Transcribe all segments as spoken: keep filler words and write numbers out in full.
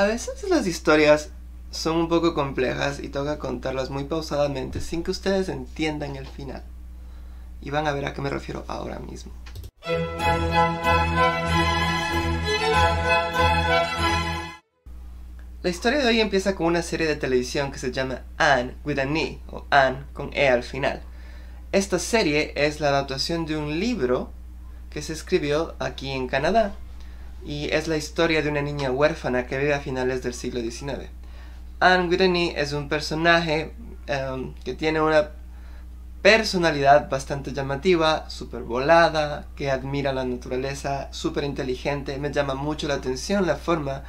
A veces las historias son un poco complejas y toca contarlas muy pausadamente sin que ustedes entiendan el final. Y van a ver a qué me refiero ahora mismo. La historia de hoy empieza con una serie de televisión que se llama Anne with an E, o Anne con E al final. Esta serie es la adaptación de un libro que se escribió aquí en Canadá, y es la historia de una niña huérfana que vive a finales del siglo diecinueve. Anne with an E es un personaje um, que tiene una personalidad bastante llamativa, súper volada, que admira la naturaleza, súper inteligente. Me llama mucho la atención la forma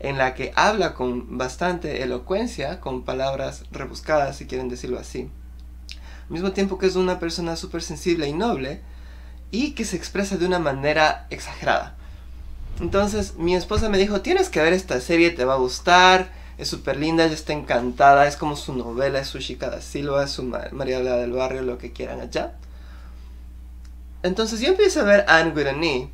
en la que habla con bastante elocuencia, con palabras rebuscadas, si quieren decirlo así. Al mismo tiempo que es una persona súper sensible y noble, y que se expresa de una manera exagerada. Entonces mi esposa me dijo, tienes que ver esta serie, te va a gustar, es súper linda, ella está encantada, es como su novela, es su Chica da Silva, es su María Olea del Barrio, lo que quieran allá. Entonces yo empecé a ver Anne with an E,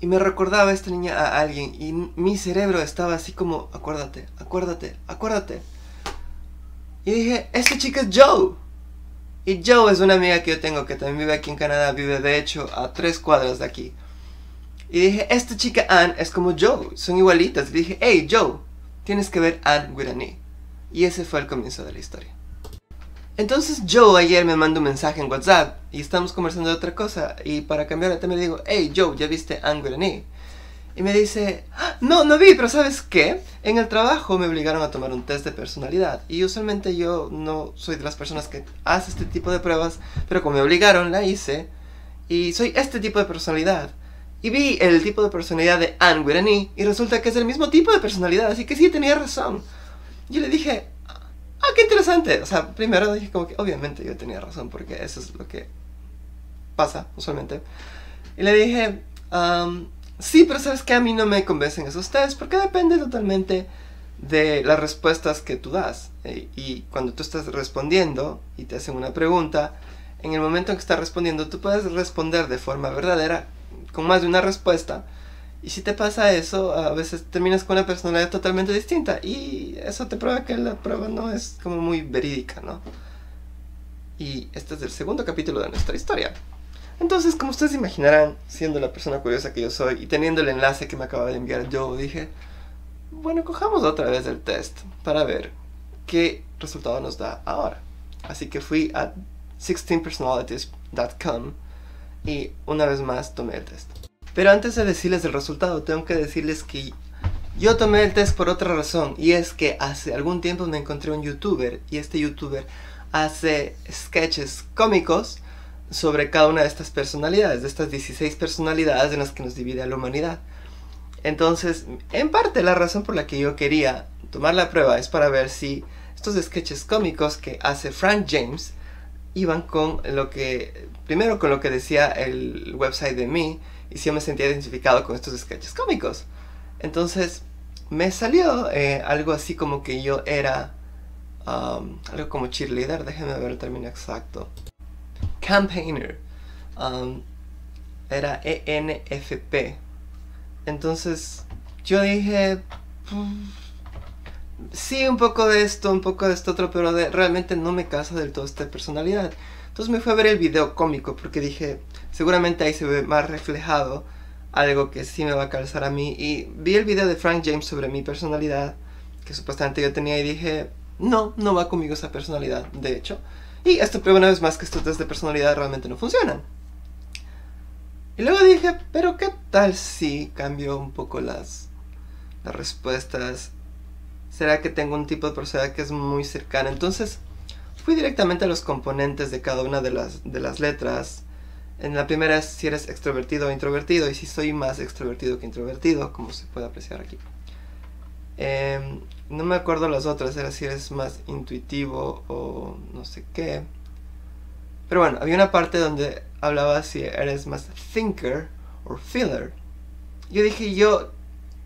y me recordaba esta niña a alguien, y mi cerebro estaba así como, acuérdate, acuérdate, acuérdate. Y dije, esta chica es Joe. Y Joe es una amiga que yo tengo que también vive aquí en Canadá, vive de hecho a tres cuadras de aquí. Y dije, esta chica Anne es como Joe, son igualitas. Y dije, hey Joe, tienes que ver Anne with an E. Y ese fue el comienzo de la historia. Entonces Joe ayer me mandó un mensaje en WhatsApp y estamos conversando de otra cosa. Y para cambiar el tema le digo, hey Joe, ¿ya viste Anne with an E? Y me dice, ¡ah! No, no vi, pero ¿sabes qué? En el trabajo me obligaron a tomar un test de personalidad. Y usualmente yo no soy de las personas que hace este tipo de pruebas, pero como me obligaron la hice. Y soy este tipo de personalidad. Y vi el tipo de personalidad de Anne with an E, y resulta que es el mismo tipo de personalidad, así que sí tenía razón. Yo le dije, ah, qué interesante. O sea, primero dije como que obviamente yo tenía razón, porque eso es lo que pasa usualmente. Y le dije, um, sí, pero sabes que a mí no me convencen esos test, porque depende totalmente de las respuestas que tú das. Y, y cuando tú estás respondiendo y te hacen una pregunta, en el momento en que estás respondiendo, tú puedes responder de forma verdadera, con más de una respuesta, y si te pasa eso, a veces terminas con una personalidad totalmente distinta, y eso te prueba que la prueba no es como muy verídica, ¿no? Y este es el segundo capítulo de nuestra historia. Entonces, como ustedes imaginarán, siendo la persona curiosa que yo soy, y teniendo el enlace que me acaba de enviar yo, dije, bueno, cojamos otra vez el test, para ver qué resultado nos da ahora. Así que fui a sixteen personalities dot com, y una vez más tomé el test. Pero antes de decirles el resultado, tengo que decirles que yo tomé el test por otra razón. Y es que hace algún tiempo me encontré un youtuber. Y este youtuber hace sketches cómicos sobre cada una de estas personalidades. De estas dieciséis personalidades en las que nos divide a la humanidad. Entonces, en parte la razón por la que yo quería tomar la prueba es para ver si estos sketches cómicos que hace Frank James iban con lo que, primero con lo que decía el website de mí, y si yo me sentía identificado con estos sketches cómicos. Entonces me salió eh, algo así como que yo era um, algo como cheerleader, déjenme ver el término exacto, campaigner, um, era E N F P. Entonces yo dije, sí, un poco de esto, un poco de esto otro, pero de, realmente no me casa del todo esta personalidad. Entonces me fui a ver el video cómico, porque dije, seguramente ahí se ve más reflejado algo que sí me va a calzar a mí. Y vi el video de Frank James sobre mi personalidad, que supuestamente yo tenía, y dije, no, no va conmigo esa personalidad, de hecho. Y esto prueba una vez más que estos test de personalidad realmente no funcionan. Y luego dije, pero qué tal si cambio un poco las, las respuestas. ¿Será que tengo un tipo de personalidad que es muy cercana? Entonces fui directamente a los componentes de cada una de las, de las letras. En la primera es si eres extrovertido o introvertido, y si soy más extrovertido que introvertido, como se puede apreciar aquí. Eh, no me acuerdo las otras, era si eres más intuitivo o no sé qué. Pero bueno, había una parte donde hablaba si eres más thinker o feeler. Yo dije, yo,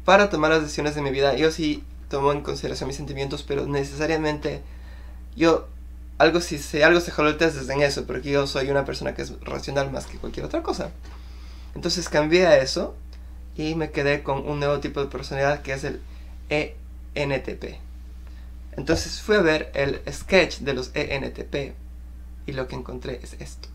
para tomar las decisiones de mi vida, yo sí tomo en consideración mis sentimientos, pero necesariamente yo, algo si sé, algo se jaló el test desde en eso, porque yo soy una persona que es racional más que cualquier otra cosa. Entonces cambié a eso, y me quedé con un nuevo tipo de personalidad que es el E N T P. Entonces fui a ver el sketch de los E N T P y lo que encontré es esto.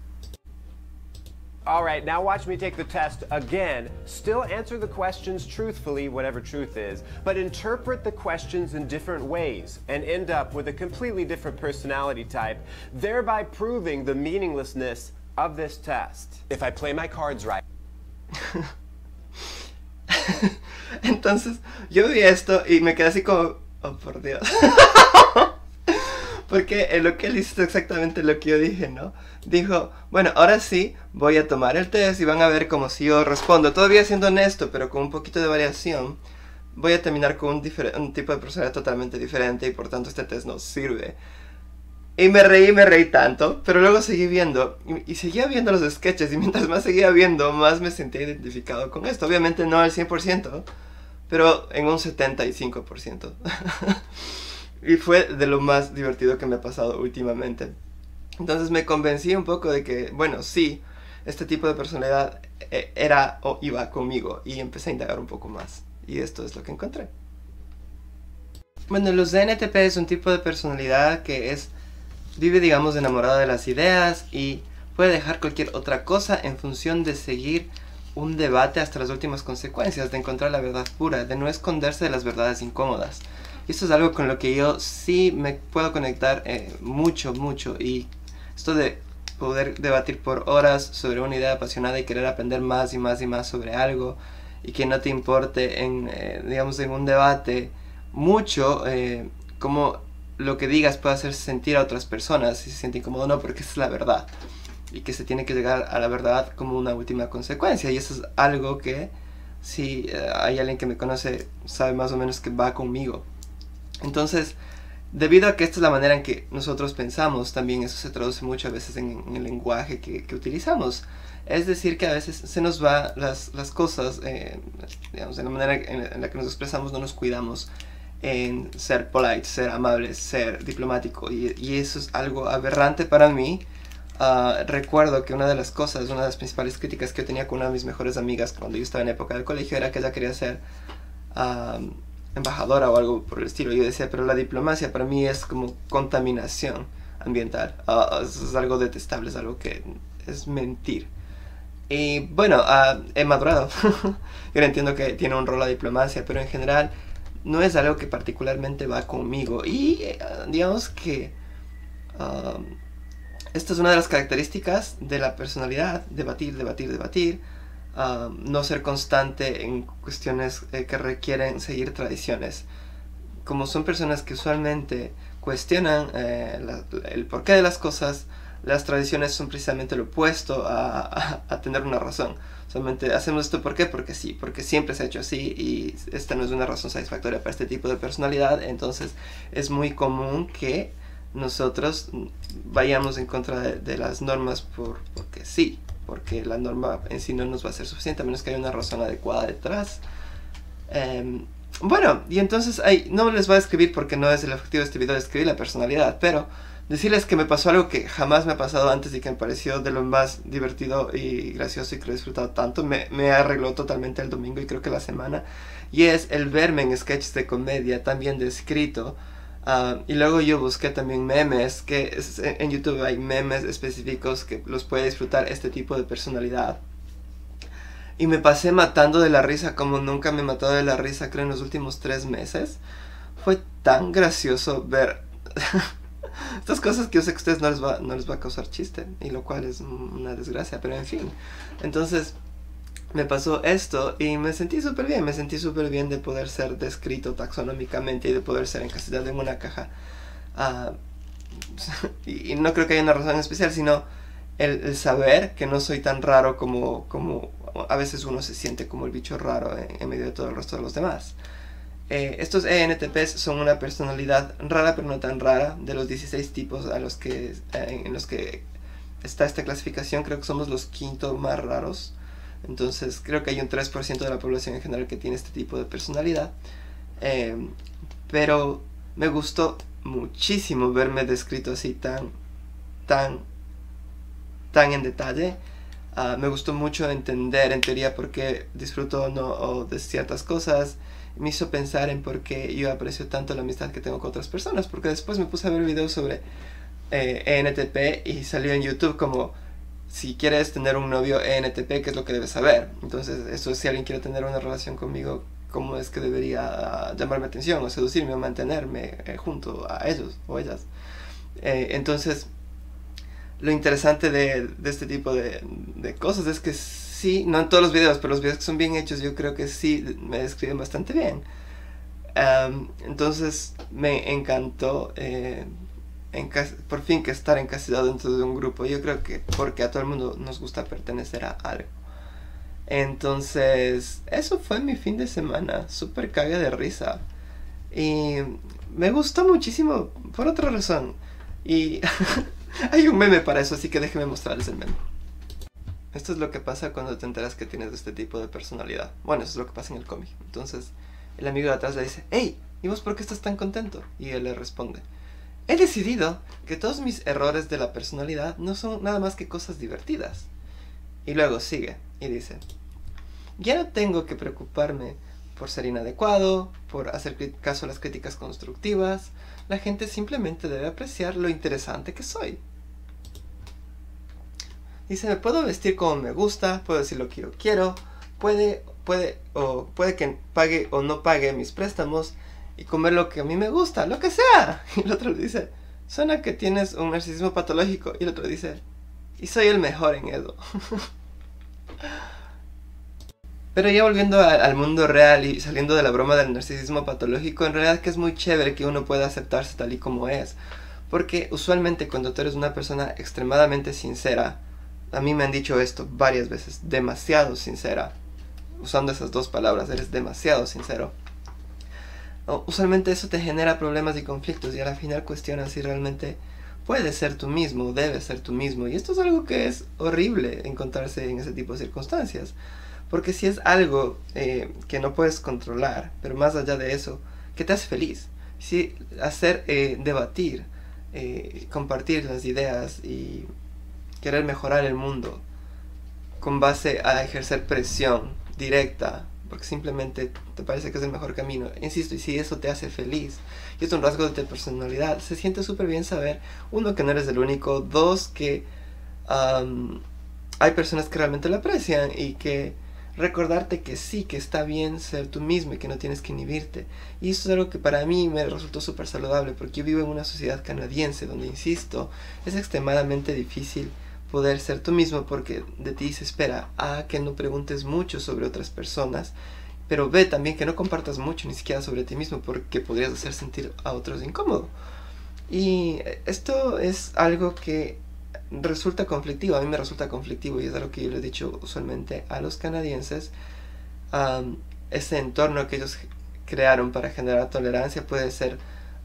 All right, now watch me take the test again. Still answer the questions truthfully, whatever truth is, but interpret the questions in different ways and end up with a completely different personality type, thereby proving the meaninglessness of this test. If I play my cards right. Entonces, yo vi esto y me quedé así como, oh por Dios. Porque lo que él hizo es exactamente lo que yo dije, ¿no? Dijo, bueno, ahora sí voy a tomar el test y van a ver como si yo respondo. Todavía siendo honesto, pero con un poquito de variación, voy a terminar con un, un tipo de personalidad totalmente diferente y por tanto este test no sirve. Y me reí, me reí tanto, pero luego seguí viendo y, y seguía viendo los sketches y mientras más seguía viendo, más me sentía identificado con esto. Obviamente no al cien por ciento, pero en un setenta y cinco por ciento. Y fue de lo más divertido que me ha pasado últimamente. Entonces me convencí un poco de que, bueno, sí, este tipo de personalidad era o iba conmigo. Y empecé a indagar un poco más. Y esto es lo que encontré. Bueno, los E N T P es un tipo de personalidad que es, vive, digamos, enamorado de las ideas y puede dejar cualquier otra cosa en función de seguir un debate hasta las últimas consecuencias, de encontrar la verdad pura, de no esconderse de las verdades incómodas. Y esto es algo con lo que yo sí me puedo conectar eh, mucho, mucho. Y esto de poder debatir por horas sobre una idea apasionada y querer aprender más y más y más sobre algo y que no te importe, en, eh, digamos, en un debate mucho eh, como lo que digas puede hacer sentir a otras personas si se siente incómodo o no, porque esa es la verdad. Y que se tiene que llegar a la verdad como una última consecuencia. Y eso es algo que si eh, hay alguien que me conoce sabe más o menos que va conmigo. Entonces, debido a que esta es la manera en que nosotros pensamos, también eso se traduce mucho a veces en, en el lenguaje que, que utilizamos. Es decir, que a veces se nos van las, las cosas, eh, digamos, en la manera en, en la que nos expresamos, no nos cuidamos en ser polite, ser amable, ser diplomático. Y, y eso es algo aberrante para mí. Uh, recuerdo que una de las cosas, una de las principales críticas que yo tenía con una de mis mejores amigas cuando yo estaba en la época del colegio era que ella quería ser... Um, embajadora o algo por el estilo. Yo decía, pero la diplomacia para mí es como contaminación ambiental. Uh, es algo detestable, es algo que es mentir. Y bueno, uh, he madurado. Yo entiendo que tiene un rol la diplomacia, pero en general no es algo que particularmente va conmigo. Y uh, digamos que uh, esta es una de las características de la personalidad, debatir, debatir, debatir. Uh, no ser constante en cuestiones eh, que requieren seguir tradiciones. Como son personas que usualmente cuestionan eh, la, la, el porqué de las cosas, las tradiciones son precisamente lo opuesto a, a, a tener una razón. Solamente hacemos esto ¿por qué? Porque sí, porque siempre se ha hecho así y esta no es una razón satisfactoria para este tipo de personalidad. Entonces es muy común que nosotros vayamos en contra de, de las normas por, porque sí. Porque la norma en sí no nos va a ser suficiente, a menos que haya una razón adecuada detrás. Eh, bueno, y entonces ahí, no les voy a escribir porque no es el objetivo de este video de escribir la personalidad, pero decirles que me pasó algo que jamás me ha pasado antes y que me pareció de lo más divertido y gracioso y que lo he disfrutado tanto. Me, me arregló totalmente el domingo y creo que la semana. Y es el verme en sketches de comedia, también descrito. Uh, y luego yo busqué también memes, que es, en, en YouTube hay memes específicos que los puede disfrutar este tipo de personalidad. Y me pasé matando de la risa como nunca me he matado de la risa, creo, en los últimos tres meses. Fue tan gracioso ver estas cosas que yo sé que a ustedes no les, va, no les va a causar chiste, y lo cual es una desgracia, pero en fin. Entonces me pasó esto y me sentí súper bien, me sentí súper bien de poder ser descrito taxonómicamente y de poder ser encasillado en una caja. Uh, y, y no creo que haya una razón especial, sino el, el saber que no soy tan raro como, como a veces uno se siente como el bicho raro en, en medio de todo el resto de los demás. Eh, estos E N T Ps son una personalidad rara pero no tan rara, de los dieciséis tipos a los que, eh, en los que está esta clasificación, creo que somos los quinto más raros. Entonces creo que hay un tres por ciento de la población en general que tiene este tipo de personalidad. Eh, pero me gustó muchísimo verme descrito así tan, tan, tan en detalle. Uh, me gustó mucho entender en teoría por qué disfruto o no de ciertas cosas. me hizo pensar en por qué yo aprecio tanto la amistad que tengo con otras personas, porque después me puse a ver videos sobre eh, E N T P y salió en YouTube como si quieres tener un novio E N T P, ¿qué es lo que debes saber? Entonces, eso, si alguien quiere tener una relación conmigo, ¿cómo es que debería llamarme atención o seducirme o mantenerme eh, junto a ellos o ellas? Eh, entonces, lo interesante de, de este tipo de, de cosas es que sí, no en todos los videos, pero los videos que son bien hechos yo creo que sí me describen bastante bien. Um, entonces, me encantó eh, por fin que estar encasillado dentro de un grupo. Yo creo que porque a todo el mundo nos gusta pertenecer a algo. Entonces, eso fue mi fin de semana, súper cague de risa. Y me gustó muchísimo, por otra razón. Y hay un meme para eso, así que déjenme mostrarles el meme. Esto es lo que pasa cuando te enteras que tienes este tipo de personalidad. Bueno, eso es lo que pasa en el cómic. Entonces, el amigo de atrás le dice, hey, ¿y vos por qué estás tan contento? Y él le responde, he decidido que todos mis errores de la personalidad no son nada más que cosas divertidas. Y luego sigue y dice, ya no tengo que preocuparme por ser inadecuado, por hacer caso a las críticas constructivas. La gente simplemente debe apreciar lo interesante que soy. Dice, me puedo vestir como me gusta, puedo decir lo que yo quiero, puede, puede, o puede que pague o no pague mis préstamos y comer lo que a mí me gusta, lo que sea. Y el otro le dice, suena que tienes un narcisismo patológico. Y el otro dice, y soy el mejor en eso. Pero ya volviendo a, al mundo real y saliendo de la broma del narcisismo patológico, en realidad que es muy chévere que uno pueda aceptarse tal y como es. Porque usualmente cuando tú eres una persona extremadamente sincera, a mí me han dicho esto varias veces, demasiado sincera. Usando esas dos palabras, eres demasiado sincero. Usualmente eso te genera problemas y conflictos y al final cuestionas si realmente puedes ser tú mismo, debes ser tú mismo. Y esto es algo que es horrible encontrarse en ese tipo de circunstancias. Porque si es algo eh, que no puedes controlar, pero más allá de eso, que te hace feliz. Si hacer, eh, debatir, eh, compartir las ideas y querer mejorar el mundo con base a ejercer presión directa, porque simplemente te parece que es el mejor camino. Insisto, y si eso te hace feliz, y es un rasgo de tu personalidad, se siente súper bien saber, uno, que no eres el único, dos, que um, hay personas que realmente lo aprecian, y que recordarte que sí, que está bien ser tú mismo, y que no tienes que inhibirte. Y eso es algo que para mí me resultó súper saludable, porque yo vivo en una sociedad canadiense, donde, insisto, es extremadamente difícil poder ser tú mismo, porque de ti se espera a que no preguntes mucho sobre otras personas, pero b, también que no compartas mucho ni siquiera sobre ti mismo, porque podrías hacer sentir a otros incómodo. Y esto es algo que resulta conflictivo, a mí me resulta conflictivo, y es algo que yo le he dicho usualmente a los canadienses. Um, ese entorno que ellos crearon para generar tolerancia puede ser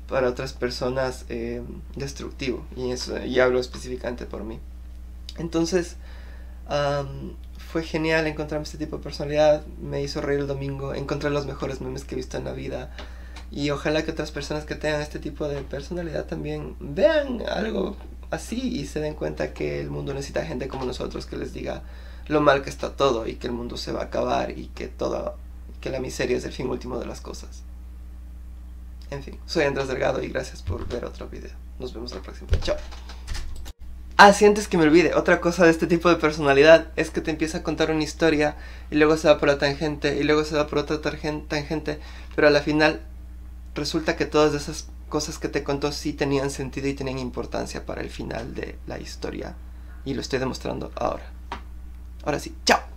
para otras personas eh, destructivo, y eso, y hablo específicamente por mí. Entonces, um, fue genial encontrarme este tipo de personalidad, me hizo reír el domingo, encontré los mejores memes que he visto en la vida, y ojalá que otras personas que tengan este tipo de personalidad también vean algo así y se den cuenta que el mundo necesita gente como nosotros que les diga lo mal que está todo, y que el mundo se va a acabar, y que, todo, que la miseria es el fin último de las cosas. En fin, soy Andrés Delgado y gracias por ver otro video. Nos vemos la próxima. Chao. Ah, sí, antes que me olvide, otra cosa de este tipo de personalidad es que te empieza a contar una historia y luego se va por la tangente y luego se va por otra tangente, pero a la final resulta que todas esas cosas que te contó sí tenían sentido y tenían importancia para el final de la historia, y lo estoy demostrando ahora. Ahora sí, ¡chao!